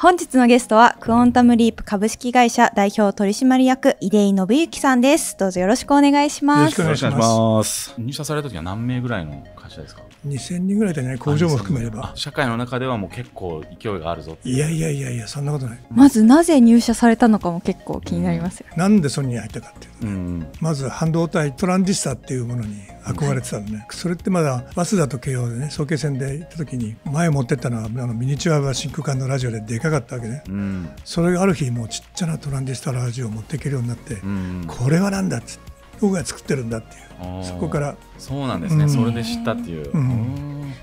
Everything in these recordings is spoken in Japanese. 本日のゲストはクオンタムリープ株式会社代表取締役出井伸之さんです。どうぞよろしくお願いします。よろしくお願いします。入社された時は何名ぐらいの会社ですか？2000人ぐらいでね、工場も含めれば社会の中ではもう結構勢いがあるぞって。いやそんなことない。まずなぜ入社されたのかも結構気になりますよ、なんでソニーに入ったかっていうと、まず半導体トランジスタっていうものに憧れてたのね。それってまだ早稲田と慶応でね、早慶戦で行った時に前持ってったのはミニチュアは真空管のラジオででかいかったわけね。それがある日もうちっちゃなトランジスタラジオを持っていけるようになって、これはなんだって僕が作ってるんだっていう、そこから。そうなんですね、それで知ったっていう、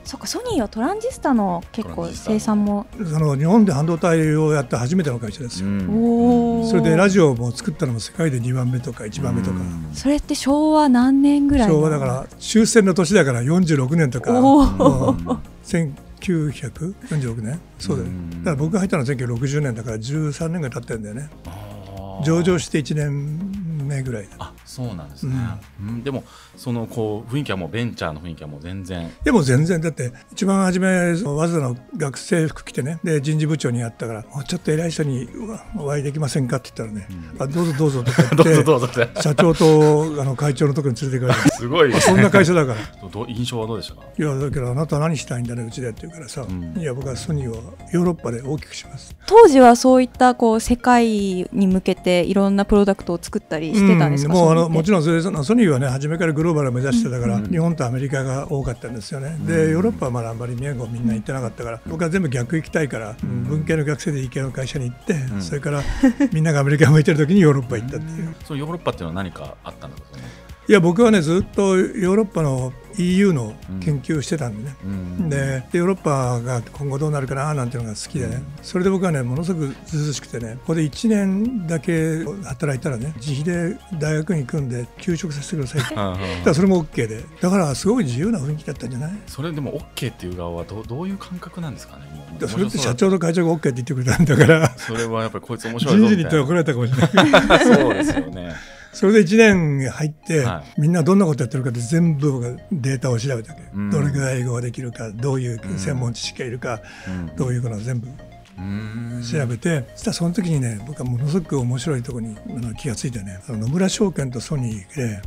そっか。ソニーはトランジスタの結構生産も日本で半導体をやった初めての会社ですよ。それでラジオも作ったのも世界で2番目とか1番目とか。それって昭和何年ぐらい？昭和だから終戦の年だから46年とか。1946年そうだよ、だから僕が入ったのは1960年だから13年が経ってるんだよね。上場して1年目ぐらいだ。あ、そうなんですね、でもそのこう雰囲気はもうベンチャーの雰囲気はもう全然。でも全然だって一番初め早稲田の学生服着てね、で人事部長に会ったからもうちょっと偉い人にお会いできませんかって言ったらね、あ、どうぞどうぞとか言って社長と会長のところに連れて行かれてすごい、そんな会社だから。印象はどうでしたか？いやだけどあなた何したいんだねうちでって言うからさ、いや僕はソニーをヨーロッパで大きくします。当時はそういったこう世界に向けていろんなプロダクトを作ったりしてたんですか？もちろんそれソニーはね初めからグローバルを目指してたから、日本とアメリカが多かったんですよね。でヨーロッパはまだあんまり都みんな行ってなかったから、僕は全部逆行きたいから、文系の学生で理系の会社に行って、それからみんながアメリカ向いてる時にヨーロッパ行ったっていう。そのヨーロッパっていうのは何かあったんだろうね。いや僕はねずっとヨーロッパの EU の研究をしてたんでね、でヨーロッパが今後どうなるかななんていうのが好きでね、それで僕はねものすごくずうずうしくてね、ここで1年だけ働いたらね自費で大学に行くんで休職させてくださいってだからそれも OK で、だからすごい自由な雰囲気だったんじゃない？それでも OK っていう側はどういう感覚なんですかね？それって社長と会長が OK って言ってくれたんだから、それはやっぱりこいつ面白いぞみたいな。人事に言ったら怒られたかもしれない。そうですよね。それで1年入って、みんなどんなことやってるかって全部データを調べたわけ、どれぐらい英語ができるか、どういう専門知識がいるか、どういうことを全部調べて、そしたらその時にね僕はものすごく面白いところに気がついてね、野村証券とソニーで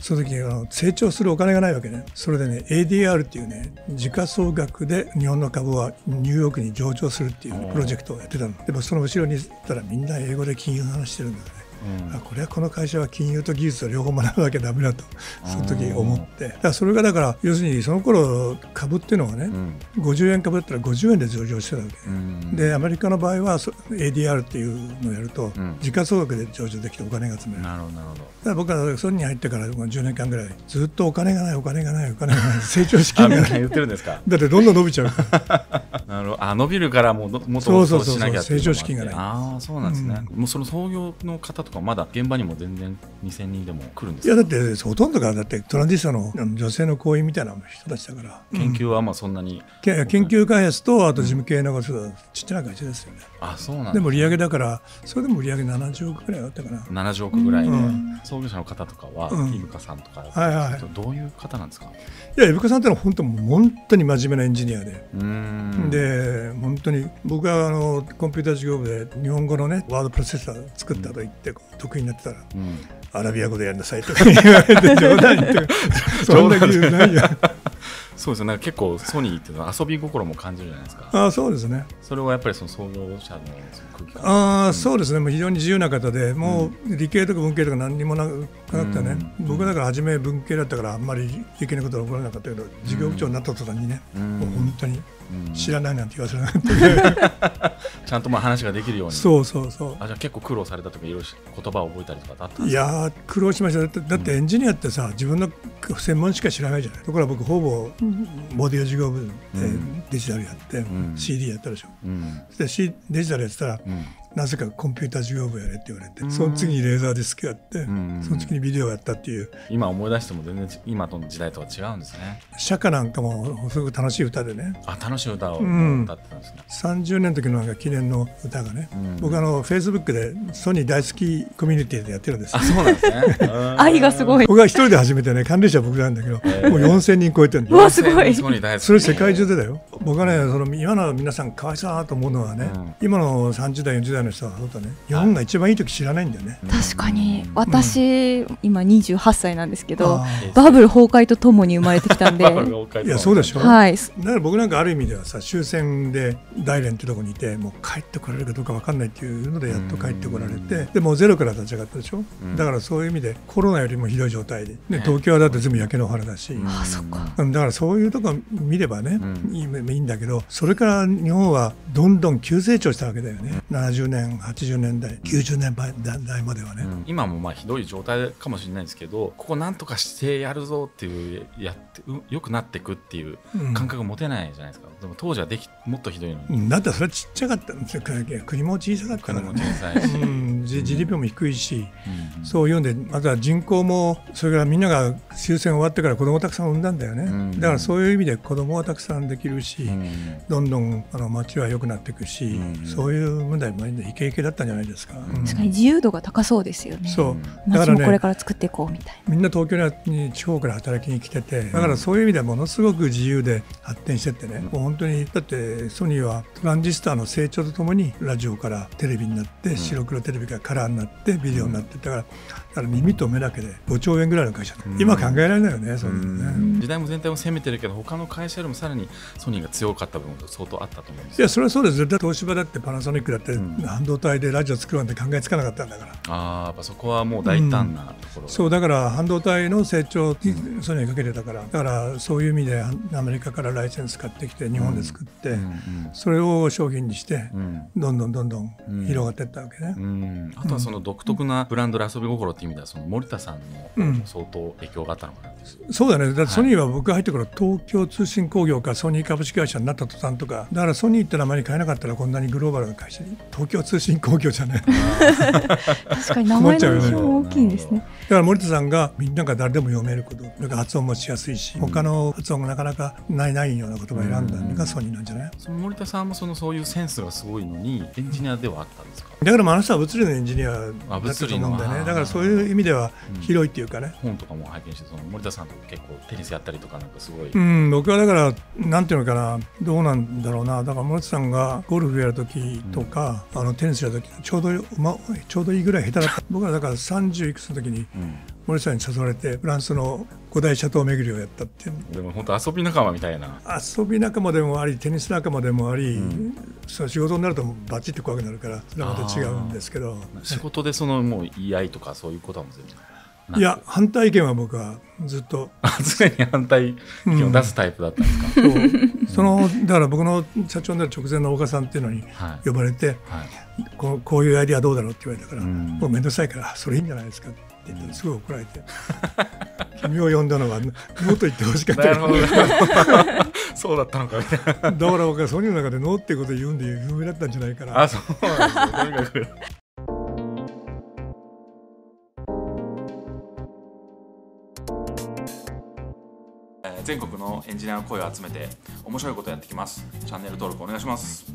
その時に成長するお金がないわけね。それでね ADR っていうね時価総額で日本の株はニューヨークに上場するっていうプロジェクトをやってたのでもその後ろに行ったらみんな英語で金融の話してるんだよね。これはこの会社は金融と技術を両方学ばなきゃだめだとその時思って、だからそれがだから要するにその頃株っていうのはね、50円株だったら50円で上場してたわけ、でアメリカの場合は ADR っていうのをやると時価総額で上場できてお金が集める。だから僕はソニーに入ってから10年間ぐらいずっとお金がないお金がないお金がない成長しきれない。言ってるんですか？だってどんどん伸びちゃうからなるほど。あ、伸びるからもうもっとしなきゃっていうのもあって。成長資金がない。ああ、そうなんですね。もうその創業の方とかまだ現場にも全然2000人でも来るんですか？いやだってほとんどがだってトランジスタの女性の行為みたいな人たちだから。研究はまあそんなに。研究開発とあと事務系のちっちゃな会社ですよね。あ、そうなんですね。でも売上だからそれでも売上70億ぐらいあったかな。70億ぐらいで創業者の方とかは伊深さんとかどういう方なんですか？いや伊深さんってのは本当に真面目なエンジニアで。で本当に僕はコンピューター事業部で日本語のねワードプロセッサー作ったと言って得意になってたら、アラビア語でやりなさいとか言われて冗談言ってる。そんな理由ないよ。そうですね、なんか結構ソニーっていうのは遊び心も感じるじゃないですか。あ、そうですね。それはやっぱりその創業者の空気感。ああ、そうですね。もう非常に自由な方で、もう理系とか文系とか何にもなかったね。僕だから初め文系だったからあんまり理系のことは起こらなかったけど、事業部長になった途端にね、もう本当に知らないなんて言わせなかった。ちゃんとまあ話ができるように。そうそうそう。あ、じゃあ結構苦労されたとかいろいろ言葉を覚えたりとかあったんですか？いや、苦労しました。だってエンジニアってさ、自分の専門しか知らないじゃない。ところが僕ほぼボディオ事業部でデジタルやって CD やったでしょ。でデジタルやってたらなぜかコンピューター事業部やれって言われて、その次にレーザーディスクやって、その次にビデオやったっていう。今思い出しても全然今との時代とは違うんですね。釈迦なんかもすごく楽しい歌でね。あ、楽しい歌を歌ってたんですね。30年の時のなんか記念の歌がね、僕フェイスブックでソニー大好きコミュニティでやってるんです。あ、そうなんですね。愛がすごい。僕は一人で始めてね、管理者は僕なんだけど、もう4000人超えてるんです。うわ、すごい。それ世界中でだよ。僕はね、その今の皆さんかわいそうだなと思うのはね、今の30代40代の人はそうだね、日本が一番いい時知らないんだよね。確かに私、今28歳なんですけど、バブル崩壊とともに生まれてきたんで。いや、そうでしょ。はい。だから僕なんかある意味ではさ、終戦で大連ってとこにいて、もう帰ってこれるかどうか分かんないっていうのでやっと帰ってこられて、でもうゼロから立ち上がったでしょ。だからそういう意味でコロナよりもひどい状態で、東京はだって全部焼け野原だし、だからそういうとこ見ればね、いいんだけど、それから日本はどんどん急成長したわけだよね。70年80年代90年代まではね、今もまあひどい状態かもしれないですけど、ここなんとかしてやるぞっていう、やってよくなっていくっていう感覚持てないじゃないですか。でも当時はもっとひどいのに。だってそれちっちゃかったんですよ。国も小さかったからね。GDP も低いし、そういうんで、あとは人口も、それからみんなが終戦終わってから子供をたくさん産んだんだよね。だからそういう意味で子供はたくさんできるし、どんどん街は良くなっていくし、そういう問題もイケイケだったんじゃないですか。確かに自由度が高そうですよね。街もこれから作っていこうみたいな。みんな東京に地方から働きに来てて、だからそういう意味ではものすごく自由で発展してってね、もう本当に。だってソニーはトランジスタの成長とともにラジオからテレビになって、白黒テレビからカラーになってビデオになって、だから耳と目だけで5兆円ぐらいの会社、今考えられないよね。時代も全体も攻めてるけど、他の会社よりもさらにソニーが強かった部分が相当あったと思うんです。いや、それはそうです。東芝だってパナソニックだって半導体でラジオ作るなんて考えつかなかったんだから。ああ、やっぱそこはもう大胆なところ。そうだから半導体の成長にソニーかけてたから、だからそういう意味でアメリカからライセンス買ってきて日本で作って、それを商品にしてどんどんどんどん広がっていったわけね。あとはその独特なブランドで遊び心っていう意味では、その森田さんの相当影響があったのかな。そうだね。だからソニーは僕が入ってくる東京通信工業かソニー株式会社になった途端とか、だからソニーって名前に変えなかったらこんなにグローバルな会社に、東京通信工業じゃない。確かに名前の印象も大きいんですね。だから森田さんがみんなが誰でも読めること、なんか発音もしやすいし、他の発音がなかなかないような言葉を選んだのがソニーなんじゃない。その森田さんもそういうセンスがすごいのにエンジニアではあったんですか。だからあの人は物理のエンジニアだったと思うんだよね。だからそういう意味では広いっていうかね。本とかも拝見して、その森田さんと結構テニスやったりとか、なんかすごい。僕はだからなんていうのかな、どうなんだろうな。だから森田さんがゴルフやるときとか、テニスやるときちょうどいいぐらい下手だった。僕はだから30いくつの時に森さんに誘われてフランスの5大シャトー巡りをやったっていう。でも本当遊び仲間みたいな。遊び仲間でもあり、テニス仲間でもあり、その仕事になるとバチッと怖くなるから、それはまた違うんですけど。仕事でそのもう言い合いとかそういうことはもう全然。いや、反対意見は僕はずっと常に反対意見を出すタイプだったんですか。だから僕の社長になる直前の大川さんっていうのに呼ばれて、こういうアイディアどうだろうって言われたから、もう面倒くさいからそれいいんじゃないですかって言って、すごい怒られて、君を呼んだのはもっと言ってほしかったけど、そうだったのかみたいな。だから僕はソニーの中でノーってことを言うんで有名だったんじゃないかな。あ、そうなんですよ。全国のエンジニアの声を集めて面白いことをやってきます。チャンネル登録お願いします。